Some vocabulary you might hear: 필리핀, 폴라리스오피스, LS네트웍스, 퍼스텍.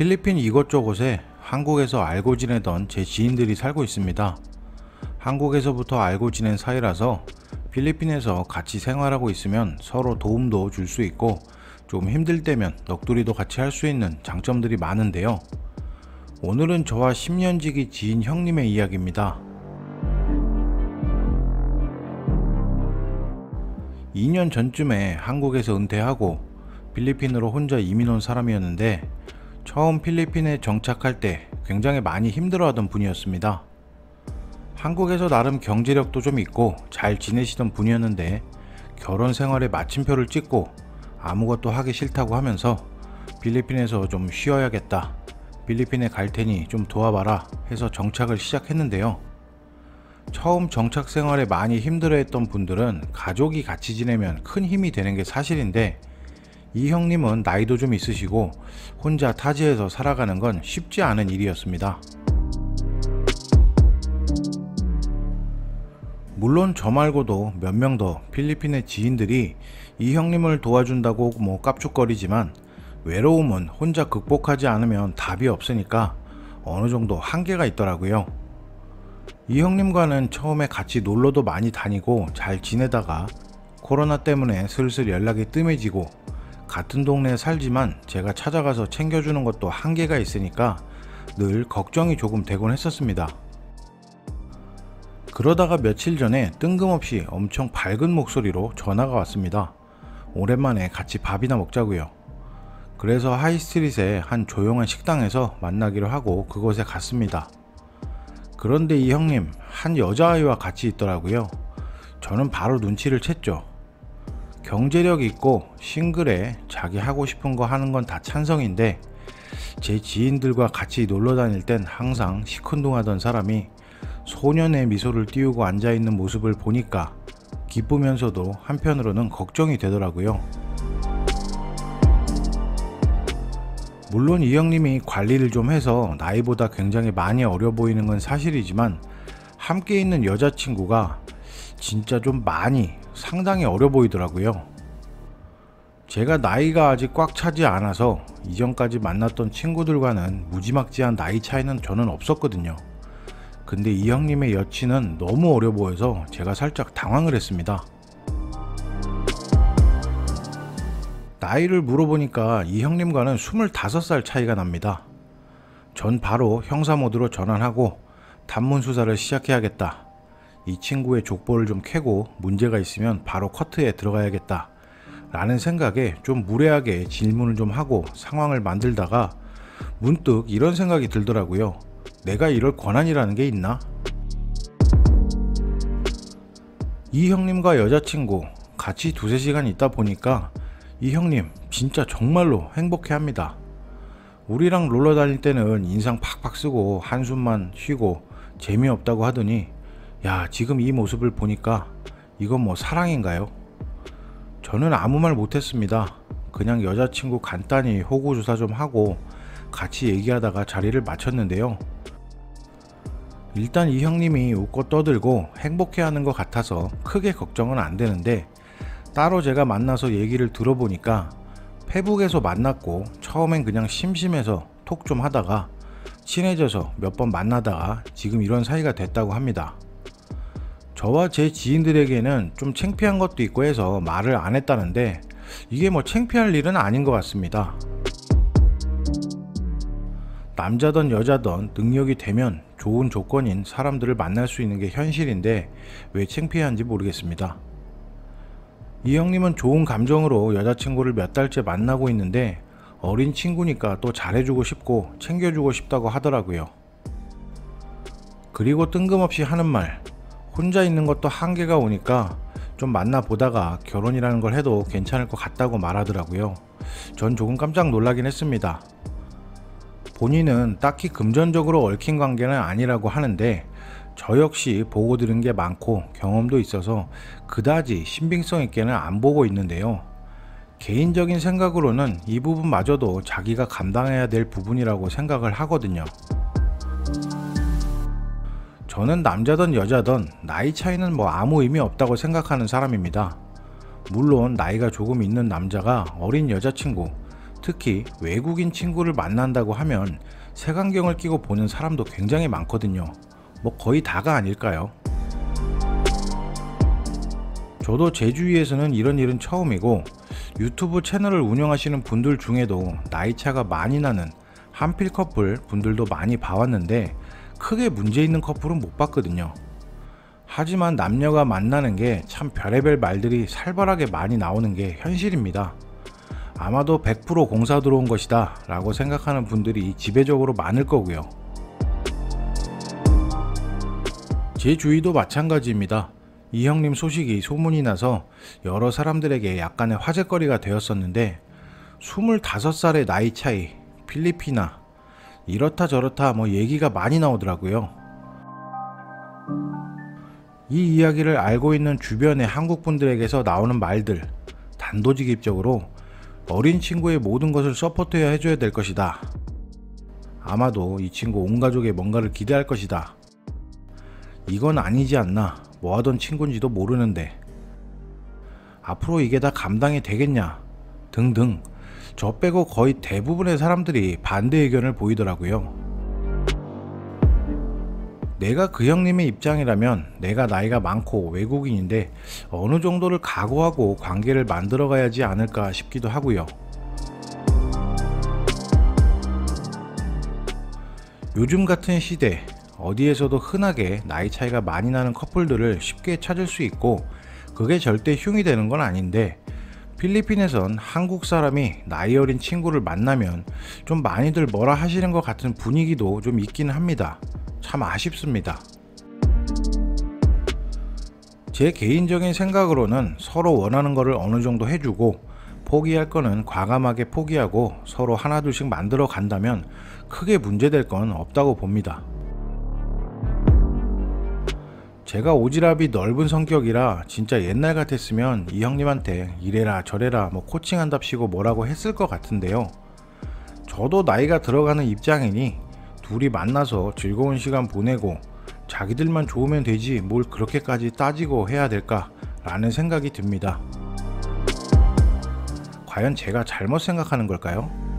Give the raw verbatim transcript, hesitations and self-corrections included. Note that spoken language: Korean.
필리핀 이곳저곳에 한국에서 알고 지내던 제 지인들이 살고 있습니다. 한국에서부터 알고 지낸 사이라서 필리핀에서 같이 생활하고 있으면 서로 도움도 줄 수 있고 좀 힘들 때면 넋두리도 같이 할 수 있는 장점들이 많은데요. 오늘은 저와 십 년지기 지인 형님의 이야기입니다. 이 년 전쯤에 한국에서 은퇴하고 필리핀으로 혼자 이민 온 사람이었는데 처음 필리핀에 정착할 때 굉장히 많이 힘들어하던 분이었습니다. 한국에서 나름 경제력도 좀 있고 잘 지내시던 분이었는데 결혼 생활에 마침표를 찍고 아무것도 하기 싫다고 하면서 필리핀에서 좀 쉬어야겠다, 필리핀에 갈 테니 좀 도와봐라 해서 정착을 시작했는데요. 처음 정착 생활에 많이 힘들어했던 분들은 가족이 같이 지내면 큰 힘이 되는 게 사실인데 이 형님은 나이도 좀 있으시고 혼자 타지에서 살아가는 건 쉽지 않은 일이었습니다. 물론 저 말고도 몇 명 더 필리핀의 지인들이 이 형님을 도와준다고 뭐 깝죽거리지만 외로움은 혼자 극복하지 않으면 답이 없으니까 어느 정도 한계가 있더라고요. 이 형님과는 처음에 같이 놀러도 많이 다니고 잘 지내다가 코로나 때문에 슬슬 연락이 뜸해지고 같은 동네에 살지만 제가 찾아가서 챙겨주는 것도 한계가 있으니까 늘 걱정이 조금 되곤 했었습니다. 그러다가 며칠 전에 뜬금없이 엄청 밝은 목소리로 전화가 왔습니다. 오랜만에 같이 밥이나 먹자고요. 그래서 하이스트릿의 한 조용한 식당에서 만나기로 하고 그곳에 갔습니다. 그런데 이 형님 한 여자아이와 같이 있더라고요. 저는 바로 눈치를 챘죠. 경제력 있고 싱글에 자기 하고 싶은 거 하는 건 다 찬성인데 제 지인들과 같이 놀러 다닐 땐 항상 시큰둥하던 사람이 소년의 미소를 띄우고 앉아있는 모습을 보니까 기쁘면서도 한편으로는 걱정이 되더라고요. 물론 이 형님이 관리를 좀 해서 나이보다 굉장히 많이 어려 보이는 건 사실이지만 함께 있는 여자친구가 진짜 좀 많이 상당히 어려 보이더라고요. 제가 나이가 아직 꽉 차지 않아서 이전까지 만났던 친구들과는 무지막지한 나이 차이는 저는 없었거든요. 근데 이 형님의 여친은 너무 어려 보여서 제가 살짝 당황을 했습니다. 나이를 물어보니까 이 형님과는 스물다섯 살 차이가 납니다. 전 바로 형사 모드로 전환하고 단문 수사를 시작해야겠다, 이 친구의 족보를 좀 캐고 문제가 있으면 바로 커트에 들어가야겠다 라는 생각에 좀 무례하게 질문을 좀 하고 상황을 만들다가 문득 이런 생각이 들더라고요. 내가 이럴 권한이라는 게 있나? 이 형님과 여자친구 같이 두세 시간 있다 보니까 이 형님 진짜 정말로 행복해합니다. 우리랑 놀러 다닐 때는 인상 팍팍 쓰고 한숨만 쉬고 재미없다고 하더니 야, 지금 이 모습을 보니까 이건 뭐 사랑인가요? 저는 아무 말 못했습니다. 그냥 여자친구 간단히 호구조사 좀 하고 같이 얘기하다가 자리를 마쳤는데요. 일단 이 형님이 웃고 떠들고 행복해하는 것 같아서 크게 걱정은 안 되는데 따로 제가 만나서 얘기를 들어보니까 페북에서 만났고 처음엔 그냥 심심해서 톡 좀 하다가 친해져서 몇 번 만나다가 지금 이런 사이가 됐다고 합니다. 저와 제 지인들에게는 좀 창피한 것도 있고 해서 말을 안 했다는데 이게 뭐 창피할 일은 아닌 것 같습니다. 남자든 여자든 능력이 되면 좋은 조건인 사람들을 만날 수 있는 게 현실인데 왜 창피한지 모르겠습니다. 이 형님은 좋은 감정으로 여자친구를 몇 달째 만나고 있는데 어린 친구니까 또 잘해주고 싶고 챙겨주고 싶다고 하더라고요. 그리고 뜬금없이 하는 말, 혼자 있는 것도 한계가 오니까 좀 만나보다가 결혼이라는 걸 해도 괜찮을 것 같다고 말하더라고요. 전 조금 깜짝 놀라긴 했습니다. 본인은 딱히 금전적으로 얽힌 관계는 아니라고 하는데 저 역시 보고 들은 게 많고 경험도 있어서 그다지 신빙성 있게는 안 보고 있는데요. 개인적인 생각으로는 이 부분마저도 자기가 감당해야 될 부분이라고 생각을 하거든요. 저는 남자든 여자든 나이 차이는 뭐 아무 의미 없다고 생각하는 사람입니다. 물론 나이가 조금 있는 남자가 어린 여자친구, 특히 외국인 친구를 만난다고 하면 색안경을 끼고 보는 사람도 굉장히 많거든요. 뭐 거의 다가 아닐까요? 저도 제 주위에서는 이런 일은 처음이고, 유튜브 채널을 운영하시는 분들 중에도 나이차가 많이 나는 한필 커플 분들도 많이 봐왔는데 크게 문제 있는 커플은 못 봤거든요. 하지만 남녀가 만나는 게 참 별의별 말들이 살벌하게 많이 나오는 게 현실입니다. 아마도 백 퍼센트 공사 들어온 것이다 라고 생각하는 분들이 지배적으로 많을 거고요. 제 주위도 마찬가지입니다. 이 형님 소식이 소문이 나서 여러 사람들에게 약간의 화제거리가 되었었는데, 스물다섯 살의 나이 차이, 필리핀아, 이렇다 저렇다 뭐 얘기가 많이 나오더라고요. 이 이야기를 알고 있는 주변의 한국분들에게서 나오는 말들, 단도직입적으로 어린 친구의 모든 것을 서포트해야 해줘야 될 것이다, 아마도 이 친구 온 가족에 뭔가를 기대할 것이다, 이건 아니지 않나, 뭐 하던 친구인지도 모르는데 앞으로 이게 다 감당이 되겠냐 등등, 저 빼고 거의 대부분의 사람들이 반대 의견을 보이더라고요. 내가 그 형님의 입장이라면 내가 나이가 많고 외국인인데 어느 정도를 각오하고 관계를 만들어 가야지 않을까 싶기도 하고요. 요즘 같은 시대 어디에서도 흔하게 나이 차이가 많이 나는 커플들을 쉽게 찾을 수 있고, 그게 절대 흉이 되는 건 아닌데 필리핀에선 한국 사람이 나이 어린 친구를 만나면 좀 많이들 뭐라 하시는 것 같은 분위기도 좀 있긴 합니다. 참 아쉽습니다. 제 개인적인 생각으로는 서로 원하는 거를 어느 정도 해주고, 포기할 거는 과감하게 포기하고 서로 하나둘씩 만들어 간다면 크게 문제될 건 없다고 봅니다. 제가 오지랖이 넓은 성격이라 진짜 옛날 같았으면 이 형님한테 이래라 저래라 뭐 코칭한답시고 뭐라고 했을 것 같은데요. 저도 나이가 들어가는 입장이니 둘이 만나서 즐거운 시간 보내고 자기들만 좋으면 되지 뭘 그렇게까지 따지고 해야 될까 라는 생각이 듭니다. 과연 제가 잘못 생각하는 걸까요?